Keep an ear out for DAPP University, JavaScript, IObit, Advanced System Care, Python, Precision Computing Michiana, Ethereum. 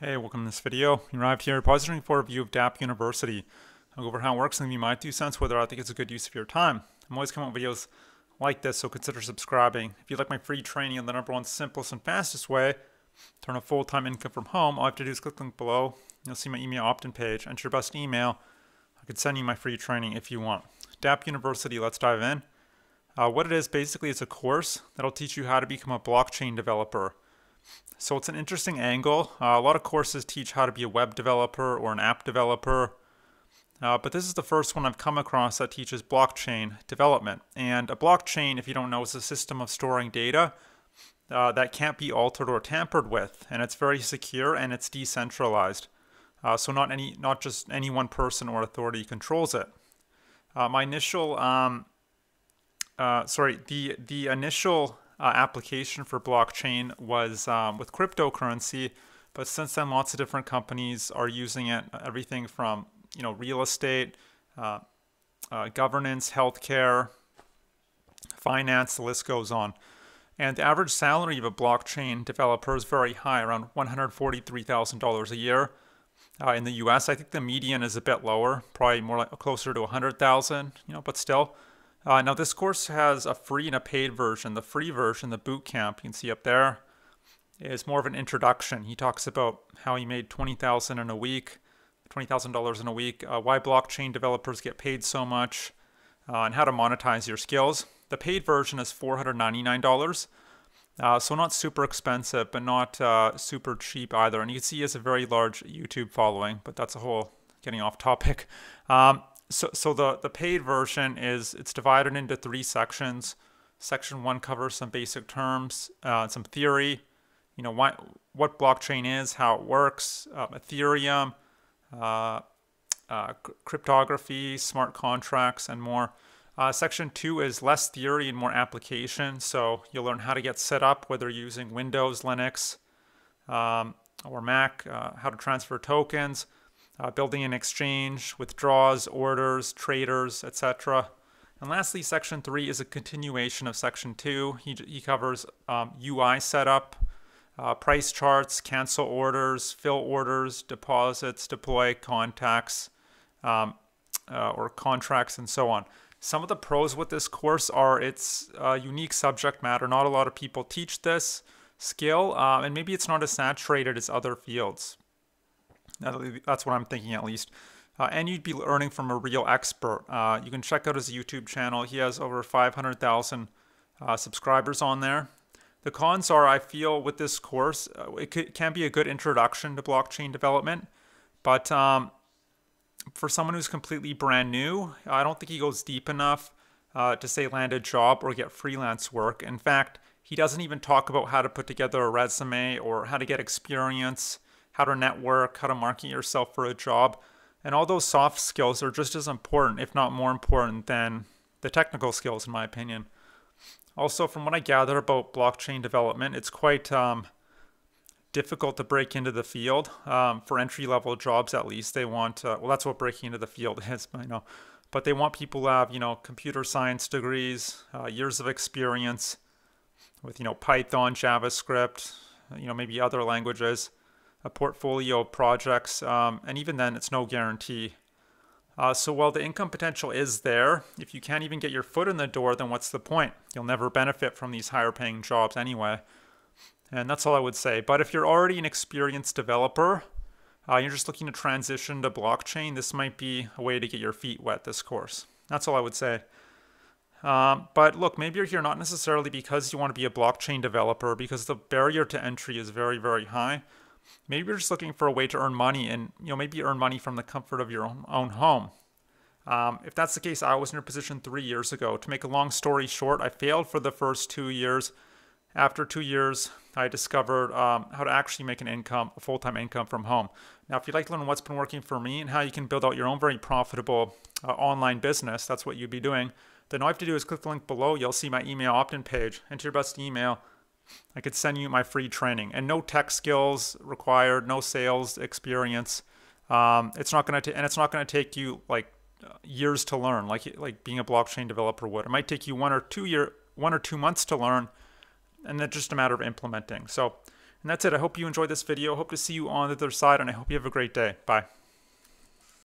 Hey, welcome to this video. You arrived here repository for a view of DAPP University. I'll go over how it works and give you my 2 cents whether I think it's a good use of your time. I'm always coming up with videos like this, so consider subscribing. If you like my free training on the #1 simplest and fastest way to earn a full-time income from home, all I have to do is click the link below. You'll see my email opt-in page. Enter your best email. I can send you my free training if you want. DAPP University, let's dive in. What it is basically is a course that'll teach you how to become a blockchain developer. So it's an interesting angle. A lot of courses teach how to be a web developer or an app developer, but this is the first one I've come across that teaches blockchain development. And a blockchain, if you don't know, is a system of storing data that can't be altered or tampered with, and it's very secure and it's decentralized. So not just any one person or authority controls it. The initial application for blockchain was with cryptocurrency, but since then lots of different companies are using it. Everything from real estate, governance, healthcare, finance. The list goes on. And the average salary of a blockchain developer is very high, around $143,000 a year in the U.S. I think the median is a bit lower, probably more like closer to $100,000. But still. Now this course has a free and a paid version. The free version, the boot camp, you can see up there, is more of an introduction. He talks about how he made $20,000 in a week, $20,000 in a week, why blockchain developers get paid so much, and how to monetize your skills. The paid version is $499, so not super expensive, but not super cheap either. And you can see he has a very large YouTube following, but that's a whole getting off topic. So the paid version is, it's divided into 3 sections. Section 1 covers some basic terms, some theory, what blockchain is, how it works, Ethereum, cryptography, smart contracts, and more. Section 2 is less theory and more application. So you'll learn how to get set up, whether you're using Windows, Linux, or Mac, how to transfer tokens, building an exchange, withdrawals, orders, traders, etc. And lastly, Section 3 is a continuation of Section 2. He covers UI setup, price charts, cancel orders, fill orders, deposits, deploy, contacts, or contracts, and so on. Some of the pros with this course are it's unique subject matter. Not a lot of people teach this skill, and maybe it's not as saturated as other fields. That's what I'm thinking, at least. And you'd be learning from a real expert. You can check out his YouTube channel. He has over 500,000 subscribers on there. The cons are, I feel, with this course, it can be a good introduction to blockchain development. But for someone who's completely brand new, I don't think he goes deep enough to, say, land a job or get freelance work. In fact, he doesn't even talk about how to put together a resume or how to get experience, how to network, how to market yourself for a job. And all those soft skills are just as important, if not more important, than the technical skills, in my opinion. Also, from what I gather about blockchain development, it's quite difficult to break into the field. For entry-level jobs, at least, they want, well, that's what breaking into the field is, I know. But they want people who have, computer science degrees, years of experience with, Python, JavaScript, maybe other languages, a portfolio of projects, and even then it's no guarantee. So while the income potential is there, if you can't even get your foot in the door, then what's the point? You'll never benefit from these higher paying jobs anyway. And that's all I would say. But if you're already an experienced developer, you're just looking to transition to blockchain, this might be a way to get your feet wet, this course. That's all I would say. But look, maybe you're here not necessarily because you want to be a blockchain developer, because the barrier to entry is very, very high. Maybe you're just looking for a way to earn money, and maybe earn money from the comfort of your own home. If that's the case, I was in your position 3 years ago. To make a long story short, I failed for the first 2 years. After 2 years, I discovered how to actually make an income, a full-time income from home. Now, if you'd like to learn what's been working for me and how you can build out your own very profitable online business, that's what you'd be doing, then all you have to do is click the link below. You'll see my email opt-in page. Enter your best email. I could send you my free training, and no tech skills required, no sales experience. It's not going to take you like years to learn, like being a blockchain developer would. It might take you 1 or 2 months to learn, and then just a matter of implementing. So And that's it. I hope you enjoyed this video. I hope to see you on the other side, and I hope you have a great day. Bye.